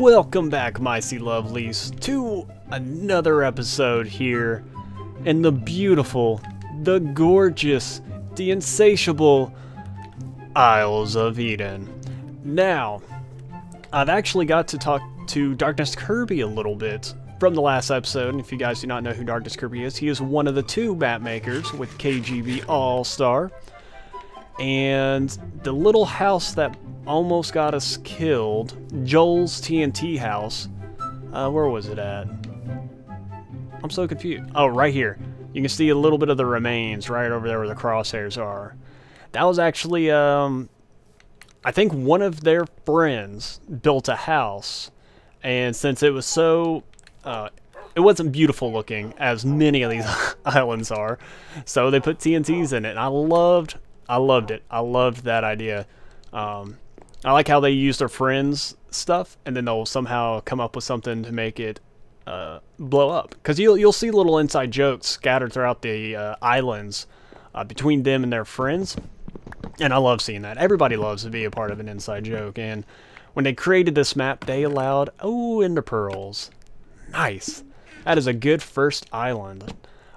Welcome back, my C-Lovelies, to another episode here in the beautiful, the gorgeous, the insatiable Isles of Eden. Now, I've actually got to talk to Darkness Kirby a little bit from the last episode. And if you guys do not know who Darkness Kirby is, he is one of the two map makers with KGB All-Star. And the little house that almost got us killed, Joel's TNT house, where was it at? I'm so confused. Oh, right here. You can see a little bit of the remains right over there where the crosshairs are. That was actually, I think one of their friends built a house, and since it was so, it wasn't beautiful looking, as many of these islands are, so they put TNTs in it, and I loved that idea. I like how they use their friends' stuff, and then they'll somehow come up with something to make it blow up. Because you'll see little inside jokes scattered throughout the islands between them and their friends, and I love seeing that. Everybody loves to be a part of an inside joke, and when they created this map, they allowed, oh, ender pearls. Nice. That is a good first island.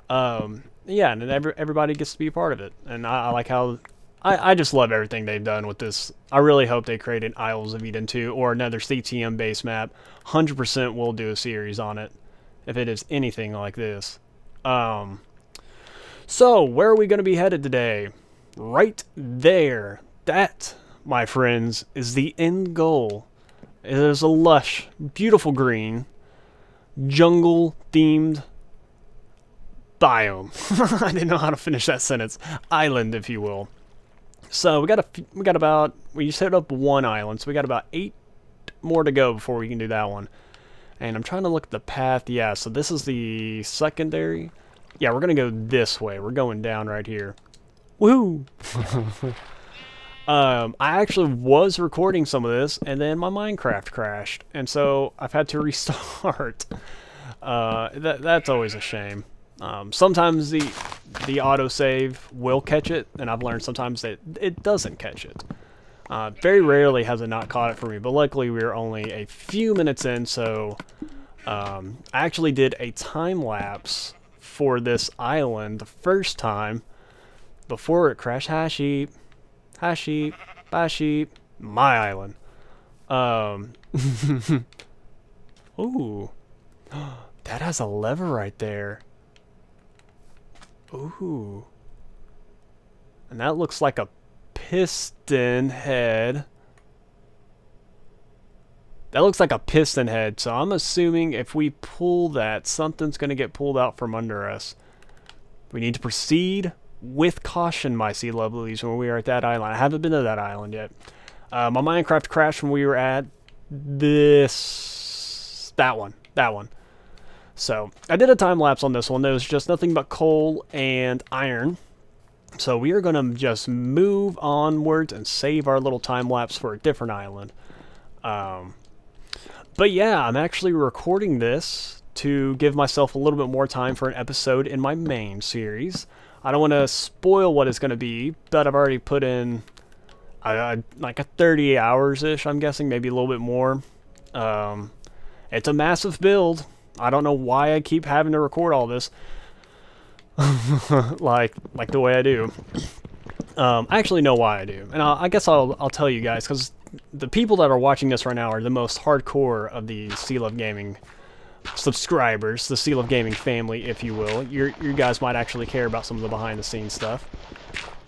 Yeah, and everybody gets to be a part of it, and I like how... I just love everything they've done with this. I really hope they create an Isles of Eden 2 or another CTM-based map. 100% will do a series on it if it is anything like this. So, where are we going to be headed today? Right there. That, my friends, is the end goal. It is a lush, beautiful green, jungle-themed biome. I didn't know how to finish that sentence. Island, if you will. So we just hit up one island, so we got about 8 more to go before we can do that one. And I'm trying to look at the path. Yeah, so this is the secondary. Yeah, we're gonna go this way. We're going down right here. Woohoo! I actually was recording some of this, and then my Minecraft crashed, and so I've had to restart. That's always a shame. Sometimes the autosave will catch it, and I've learned sometimes that it doesn't catch it. Very rarely has it not caught it for me, but luckily we were only a few minutes in, so I actually did a time-lapse for this island the first time before it crashed. Hi sheep, bye sheep, my island. Ooh, that has a lever right there. Ooh, and that looks like a piston head. That looks like a piston head, so I'm assuming if we pull that, something's going to get pulled out from under us. We need to proceed with caution, my sea lovelies, when we are at that island. I haven't been to that island yet. My Minecraft crashed when we were at that one. So, I did a time-lapse on this one. There was just nothing but coal and iron. So we are going to just move onwards and save our little time-lapse for a different island. But yeah, I'm actually recording this to give myself a little bit more time for an episode in my main series. I don't want to spoil what it's going to be, but I've already put in like a 30 hours-ish, I'm guessing, maybe a little bit more. It's a massive build. I don't know why I keep having to record all this like the way I do. I actually know why I do, and I guess I'll tell you guys, because the people that are watching this right now are the most hardcore of the C-Luv Gaming subscribers, the C-Luv Gaming family, if you will. You guys might actually care about some of the behind-the-scenes stuff.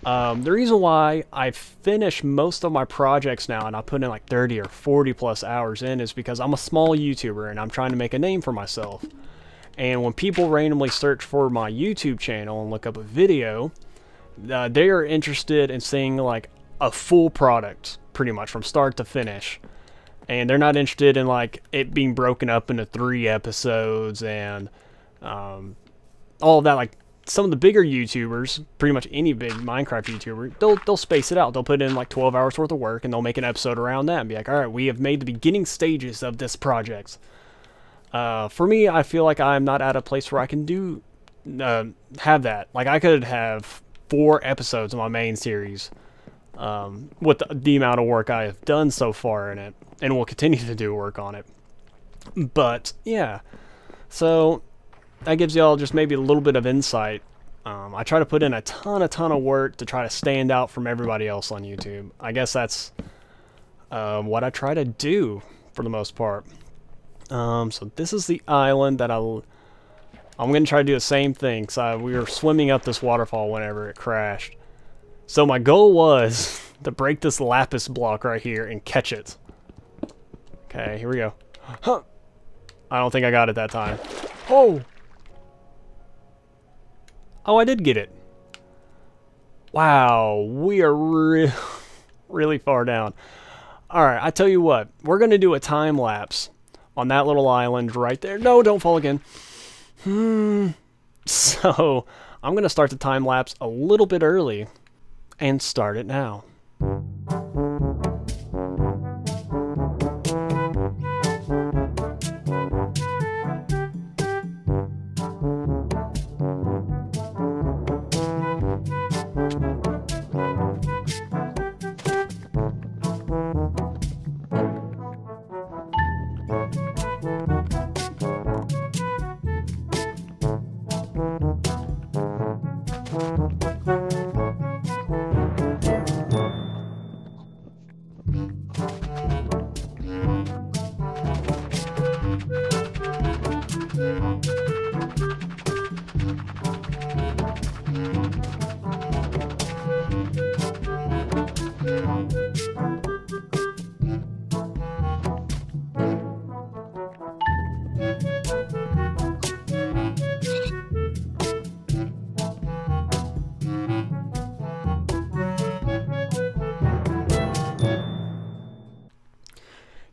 The reason why I finish most of my projects now, and I put in like 30 or 40 plus hours in, is because I'm a small YouTuber and I'm trying to make a name for myself. And when people randomly search for my YouTube channel and look up a video, they are interested in seeing like a full product, pretty much from start to finish. And they're not interested in like it being broken up into 3 episodes and all of that. Like, some of the bigger YouTubers, pretty much any big Minecraft YouTuber, they'll space it out. They'll put in like 12 hours worth of work, and they'll make an episode around that and be like, all right, we have made the beginning stages of this project. For me, I feel like I'm not at a place where I can do have that. Like, I could have 4 episodes of my main series with the amount of work I have done so far in it, and will continue to do work on it. But yeah, so that gives y'all just maybe a little bit of insight. I try to put in a ton of work to try to stand out from everybody else on YouTube. I guess that's what I try to do for the most part. So this is the island that I'm going to try to do the same thing. So we were swimming up this waterfall whenever it crashed. So my goal was to break this lapis block right here and catch it. Okay, here we go. Huh. I don't think I got it that time. Oh! Oh, I did get it. Wow, we are really far down. Alright, I tell you what. We're going to do a time lapse on that little island right there. No, don't fall again. So, I'm going to start the time lapse a little bit early and start it now.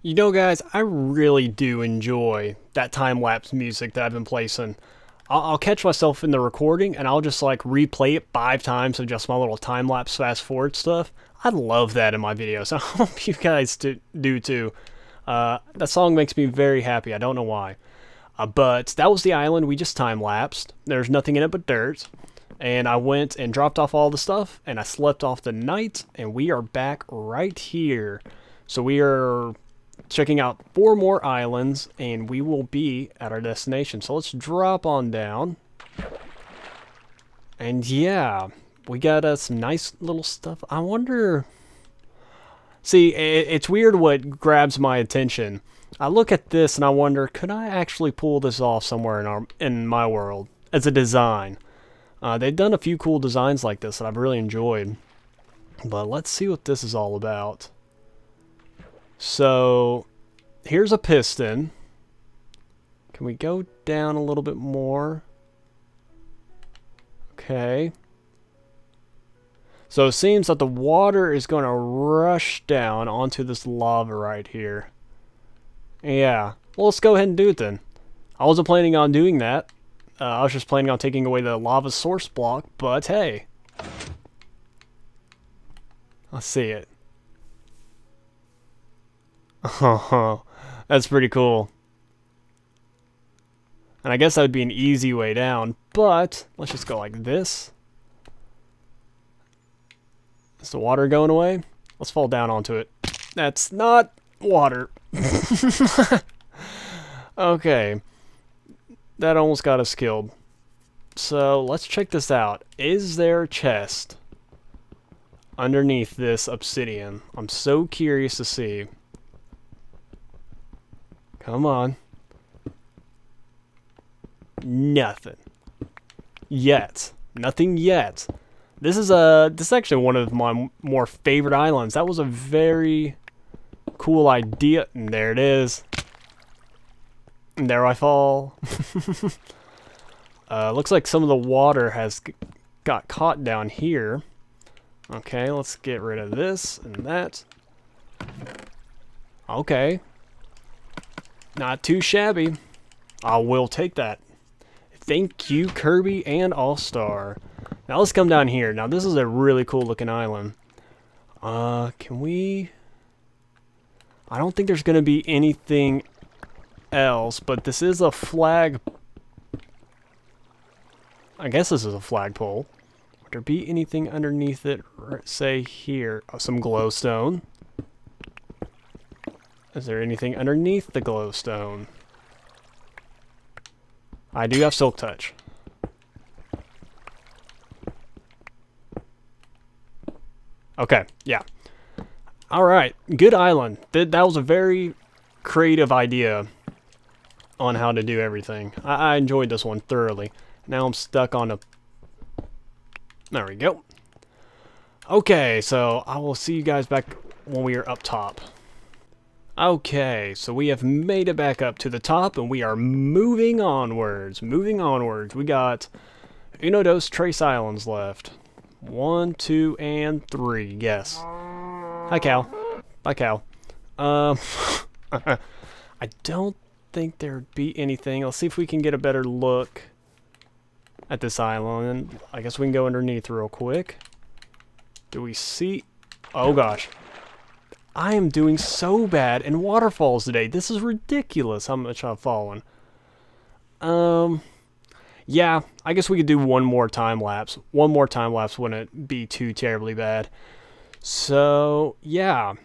You know, guys, I really do enjoy that time-lapse music that I've been placing. I'll catch myself in the recording, and I'll just, like, replay it 5 times of just my little time-lapse fast-forward stuff. I love that in my videos. I hope you guys do, too. That song makes me very happy. I don't know why. But that was the island we just time-lapsed. There's nothing in it but dirt. And I went and dropped off all the stuff, and I slept off the night, and we are back right here. So we are checking out 4 more islands, and we will be at our destination. So let's drop on down. And yeah, we got some nice little stuff. I wonder... See, it's weird what grabs my attention. I look at this and I wonder, could I actually pull this off somewhere in my world as a design? They've done a few cool designs like this that I've really enjoyed. But let's see what this is all about. So, here's a piston. Can we go down a little bit more? Okay. So, it seems that the water is going to rush down onto this lava right here. Yeah. Well, let's go ahead and do it then. I wasn't planning on doing that. I was just planning on taking away the lava source block, but hey. Let's see it. Oh, that's pretty cool. And I guess that would be an easy way down, but let's just go like this. Is the water going away? Let's fall down onto it. That's not water. Okay. That almost got us killed. So let's check this out. Is there a chest underneath this obsidian? I'm so curious to see. Come on. Nothing. Yet. Nothing yet. This is actually one of my more favorite islands. That was a very cool idea. And there it is. And there I fall. Looks like some of the water has got caught down here. Okay, let's get rid of this and that. Okay. Not too shabby. I will take that. Thank you, Kirby and All-Star. Now let's come down here. Now this is a really cool looking island. Can we... I don't think there's going to be anything else, but this is a flag... I guess this is a flagpole. Would there be anything underneath it, say here? Oh, some glowstone. Is there anything underneath the glowstone? I do have Silk Touch. Okay, yeah. Alright, good island. That was a very creative idea on how to do everything. I enjoyed this one thoroughly. Now I'm stuck on a... There we go. Okay, so I will see you guys back when we are up top. Okay, so we have made it back up to the top, and we are moving onwards. Moving onwards. We got uno, dos, tres islands left. 1, 2, and 3. Yes. Hi, Cal. Hi, Cal. I don't think there'd be anything. Let's see if we can get a better look at this island. I guess we can go underneath real quick. Do we see... Oh, gosh. I am doing so bad in waterfalls today. This is ridiculous how much I've fallen. Yeah, I guess we could do one more time lapse. One more time lapse wouldn't be too terribly bad. So, yeah.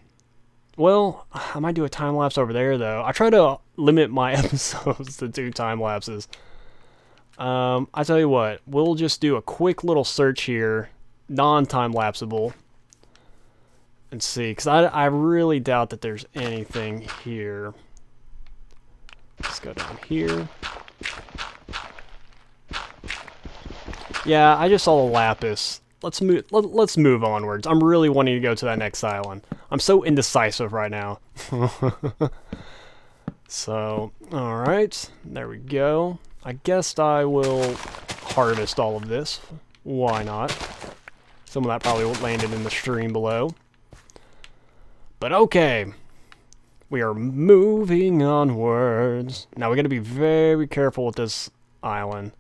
Well, I might do a time lapse over there, though. I try to limit my episodes to 2 time lapses. I tell you what, we'll just do a quick little search here. Non-time lapseable. And see, because I really doubt that there's anything here. Let's go down here. Yeah, I just saw the lapis. Let's move onwards. I'm really wanting to go to that next island. I'm so indecisive right now. So, alright. There we go. I guess I will harvest all of this. Why not? Some of that probably landed in the stream below. But okay, we are moving onwards. Now we got to be very careful with this island.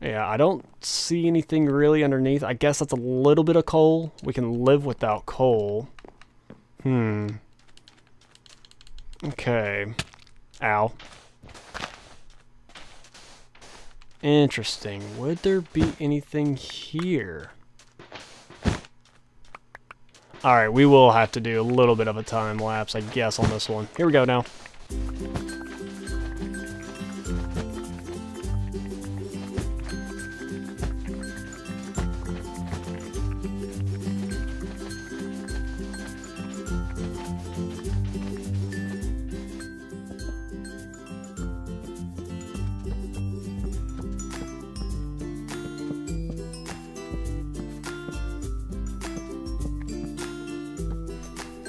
Yeah, I don't see anything really underneath. I guess that's a little bit of coal. We can live without coal. Okay. Ow. Interesting. Would there be anything here? Alright, we will have to do a little bit of a time lapse, I guess, on this one. Here we go now.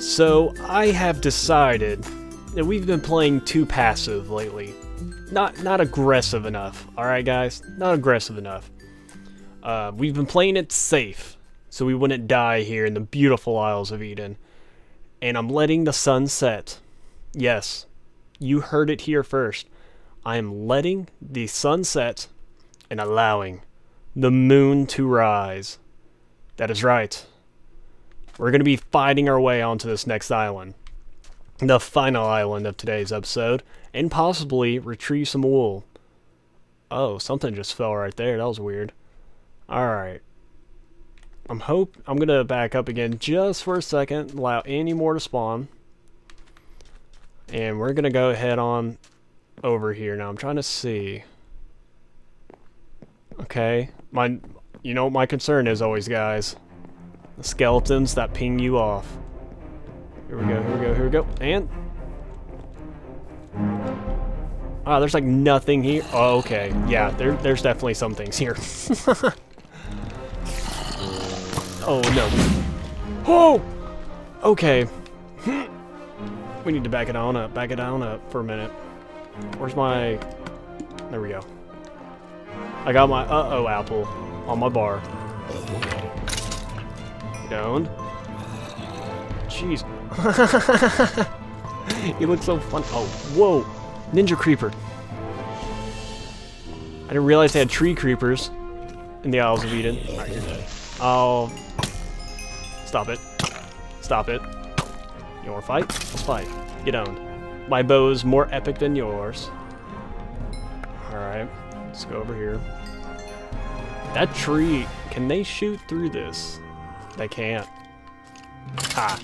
So, I have decided that we've been playing too passive lately. Not aggressive enough, alright guys? Not aggressive enough. We've been playing it safe, so we wouldn't die here in the beautiful Isles of Eden. And I'm letting the sun set. Yes, you heard it here first. I am letting the sun set and allowing the moon to rise. That is right. We're going to be fighting our way onto this next island, the final island of today's episode, and possibly retrieve some wool. Oh, something just fell right there. That was weird. Alright. I'm going to back up again just for a second, allow any more to spawn. And we're going to go head on over here. Now, I'm trying to see. Okay. You know what my concern is always, guys. Skeletons that ping you off. Here we go, here we go, here we go. And... Ah, there's like nothing here. Oh, okay. Yeah, there's definitely some things here. Oh, no. Oh! Okay. We need to back it on up for a minute. Where's my... There we go. I got my uh-oh apple on my bar. Down. Jeez. He looks so fun. Oh, whoa. Ninja creeper. I didn't realize they had tree creepers in the Isles of Eden. Oh. Stop it. Stop it. You wanna fight? Let's fight. Get owned. My bow is more epic than yours. Alright. Let's go over here. That tree. Can they shoot through this? They can't. Ah.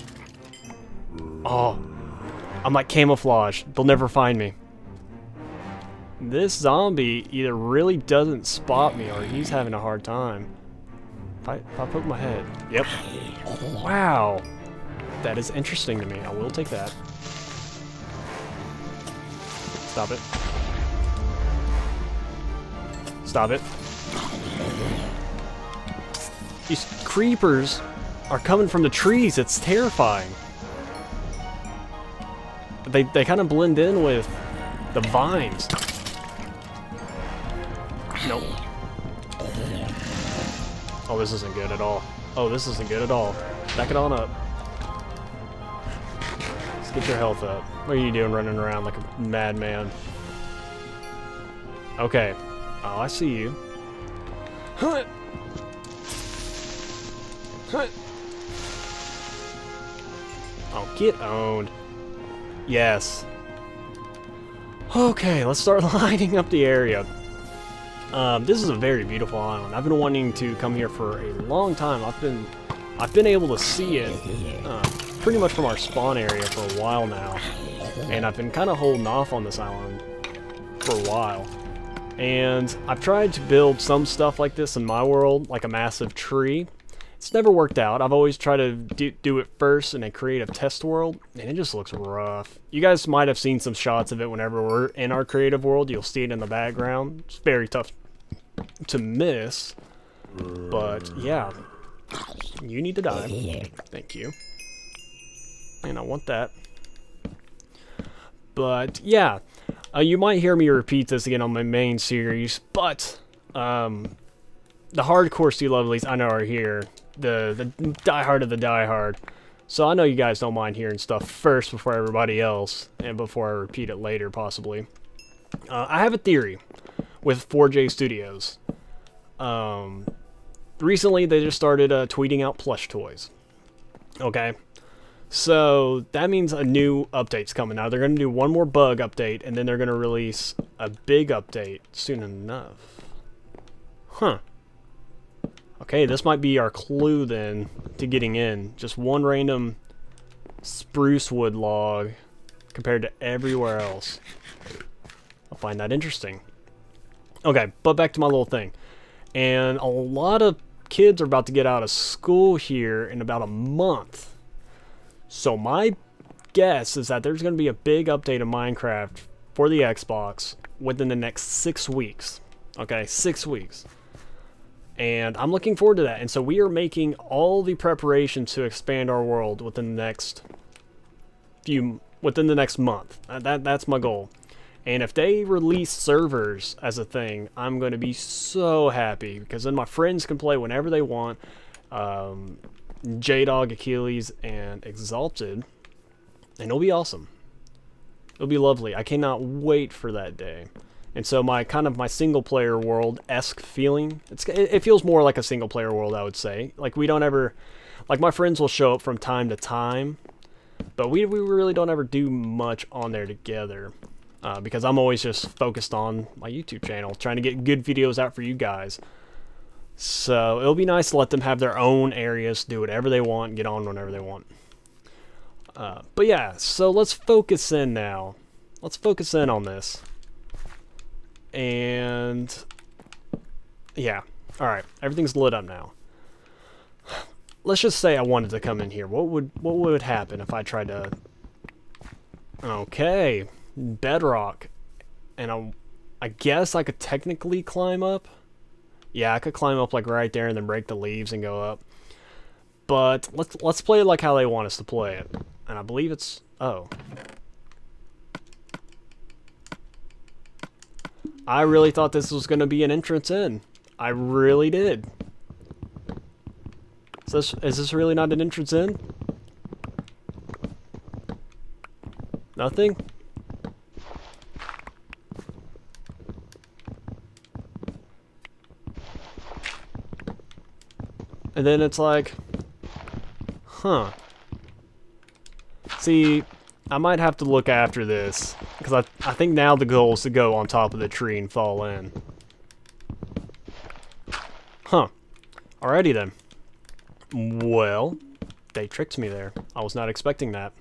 Oh. I'm like camouflaged. They'll never find me. This zombie either really doesn't spot me or he's having a hard time. If I poke my head. Yep. Wow. That is interesting to me. I will take that. Stop it. Stop it. These creepers are coming from the trees. It's terrifying. They kind of blend in with the vines. Nope. Oh, this isn't good at all. Oh, this isn't good at all. Back it on up. Let's get your health up. What are you doing running around like a madman? Okay. Oh, I see you. Huh. Huh. Oh, get owned. Yes. Okay, let's start lining up the area. This is a very beautiful island. I've been wanting to come here for a long time. I've been able to see it pretty much from our spawn area for a while now, and I've been kind of holding off on this island for a while. And I've tried to build some stuff like this in my world, like a massive tree. It's never worked out. I've always tried to do it first in a creative test world, and it just looks rough. You guys might have seen some shots of it whenever we're in our creative world. You'll see it in the background. It's very tough to miss, but yeah. You need to die. Thank you. And I want that. But yeah, you might hear me repeat this again on my main series, but the hardcore C-Lovelies I know are here. The diehard of the diehard. So I know you guys don't mind hearing stuff first before everybody else, and before I repeat it later, possibly. I have a theory with 4J Studios. Recently, they just started tweeting out plush toys. Okay, so that means a new update's coming. Now they're going to do one more bug update, and then they're going to release a big update soon enough. Huh. Okay, this might be our clue then to getting in. Just one random spruce wood log compared to everywhere else. I find that interesting. Okay, but back to my little thing. And a lot of kids are about to get out of school here in about a month. So my guess is that there's going to be a big update of Minecraft for the Xbox within the next 6 weeks. Okay, 6 weeks. And I'm looking forward to that. And so we are making all the preparation to expand our world within the next month. That's my goal. And if they release servers as a thing, I'm going to be so happy, because then my friends can play whenever they want. J-Dog, Achilles, and Exalted. And it'll be awesome. It'll be lovely. I cannot wait for that day. And so my kind of my single-player world-esque feeling, it feels more like a single-player world, I would say. Like, we don't ever, like, my friends will show up from time to time, but we really don't ever do much on there together, because I'm always just focused on my YouTube channel, trying to get good videos out for you guys. So it'll be nice to let them have their own areas, do whatever they want, get on whenever they want. But yeah, so let's focus in now. Let's focus in on this. And yeah, all right, everything's lit up now. Let's just say I wanted to come in here. What would happen if I tried to? Okay, bedrock, and I guess I could technically climb up. Yeah, I could climb up like right there and then break the leaves and go up. But let's play it like how they want us to play it. And I believe it's oh. I really thought this was going to be an entrance in. I really did. Is this really not an entrance in? Nothing? And then it's like, huh. See, I might have to look after this, because I think now the goal is to go on top of the tree and fall in. Huh. Alrighty then. Well, they tricked me there. I was not expecting that.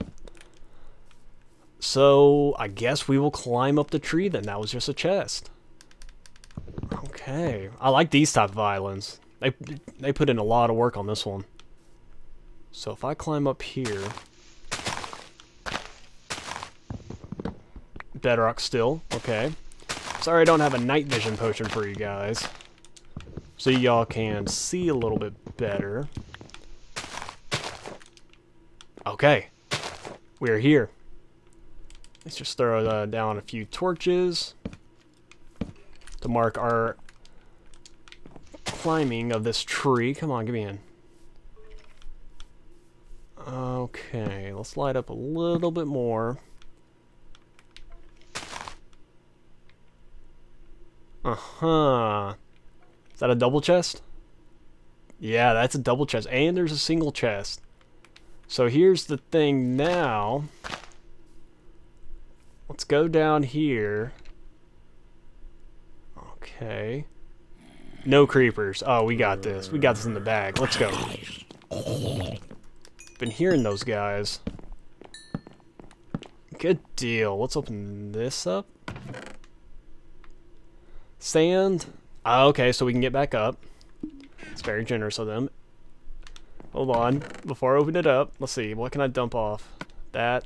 So I guess we will climb up the tree then. That was just a chest. Okay. I like these type of islands. They put in a lot of work on this one. So if I climb up here... bedrock still. Okay. Sorry I don't have a night vision potion for you guys, so y'all can see a little bit better. Okay. We're here. Let's just throw down a few torches to mark our climbing of this tree. Come on, get me in. Okay, let's light up a little bit more. Uh-huh. Is that a double chest? Yeah, that's a double chest. And there's a single chest. So here's the thing now. Let's go down here. Okay. No creepers. Oh, we got this. We got this in the bag. Let's go. Been hearing those guys. Good deal. Let's open this up. Sand. Oh, okay, so we can get back up. It's very generous of them. Hold on. Before I open it up, let's see. What can I dump off? That.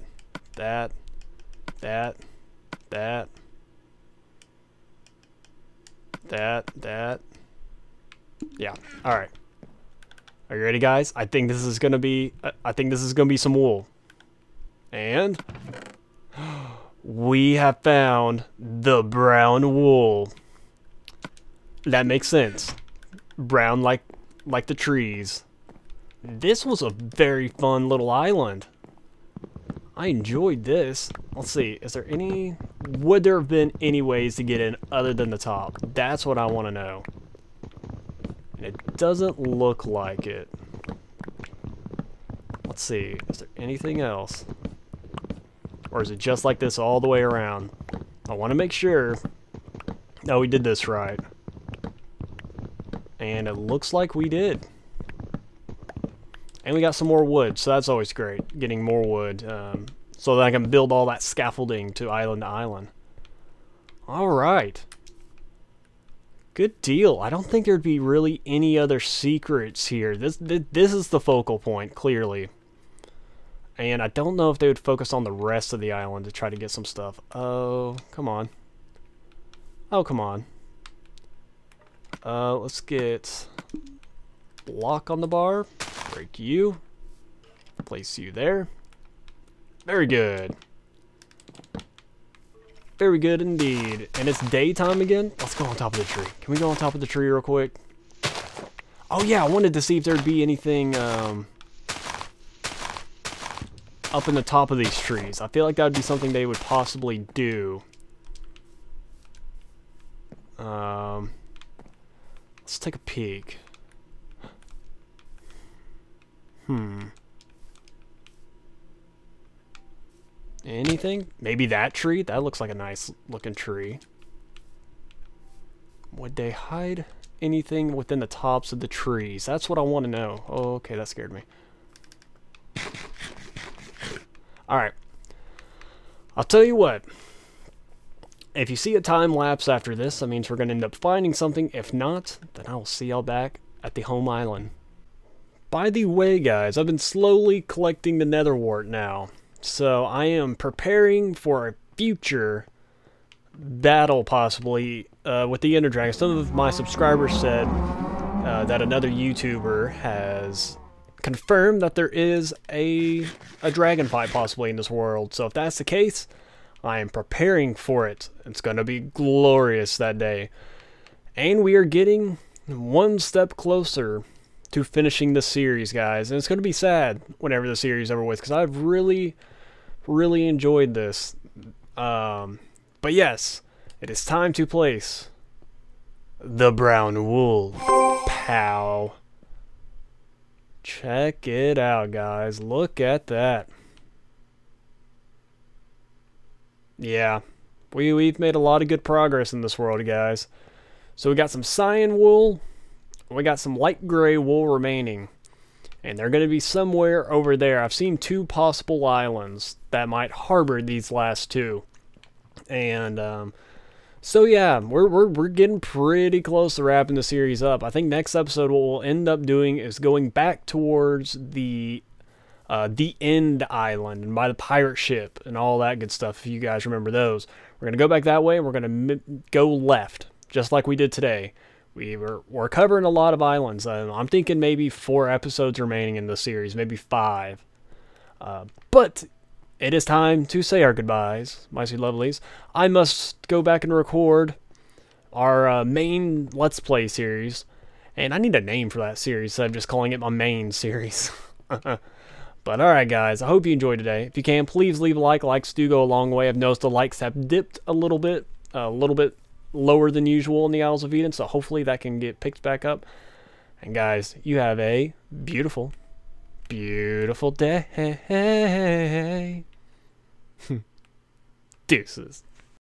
That. That. That. That. That. Yeah. All right. Are you ready, guys? I think this is gonna be. I think this is gonna be some wool. And we have found the brown wool. That makes sense. Brown like the trees. This was a very fun little island. I enjoyed this. Let's see, is there any... would there have been any ways to get in other than the top? That's what I want to know. And it doesn't look like it. Let's see, is there anything else? Or is it just like this all the way around? I want to make sure that we did this right. And it looks like we did. And we got some more wood, so that's always great, getting more wood, so that I can build all that scaffolding to island. Alright. Good deal. I don't think there'd be really any other secrets here. This is the focal point, clearly. And I don't know if they would focus on the rest of the island to try to get some stuff. Oh, come on. Oh, come on. Let's get block on the bar. Break you. Place you there. Very good. Very good indeed. And it's daytime again. Let's go on top of the tree. Can we go on top of the tree real quick? Oh yeah, I wanted to see if there'd be anything up in the top of these trees. I feel like that would be something they would possibly do. Let's take a peek. Anything? Maybe that tree? That looks like a nice looking tree. Would they hide anything within the tops of the trees? That's what I want to know. Oh, okay, that scared me. Alright. I'll tell you what. If you see a time lapse after this, that means we're going to end up finding something. If not, then I will see y'all back at the home island. By the way, guys, I've been slowly collecting the netherwort now, so I am preparing for a future battle, possibly, with the Ender Dragon. Some of my subscribers said that another YouTuber has confirmed that there is a dragon fight, possibly, in this world. So if that's the case, I am preparing for it. It's going to be glorious that day. And we are getting one step closer to finishing the series, guys, and it's going to be sad whenever the series is over with, because I've really, really enjoyed this. But yes, it is time to place the brown wool. Pow. Check it out, guys. Look at that. Yeah, we've made a lot of good progress in this world, guys. So we got some cyan wool. We got some light gray wool remaining, and they're going to be somewhere over there. I've seen two possible islands that might harbor these last two, and so yeah, we're getting pretty close to wrapping the series up. I think next episode what we'll end up doing is going back towards the End Island and by the pirate ship and all that good stuff, if you guys remember those. We're going to go back that way, and we're going to go left, just like we did today. We're covering a lot of islands. I'm thinking maybe 4 episodes remaining in the series, maybe 5. But it is time to say our goodbyes, my sweet lovelies. I must go back and record our main Let's Play series. And I need a name for that series, so I'm just calling it my main series. But alright guys, I hope you enjoyed today. If you can, please leave a like. Likes do go a long way. I've noticed the likes have dipped a little bit lower than usual in the Isles of Eden, so hopefully that can get picked back up. And guys, you have a beautiful, beautiful day. Deuces.